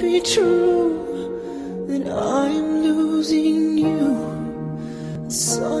be true, then I'm losing you. So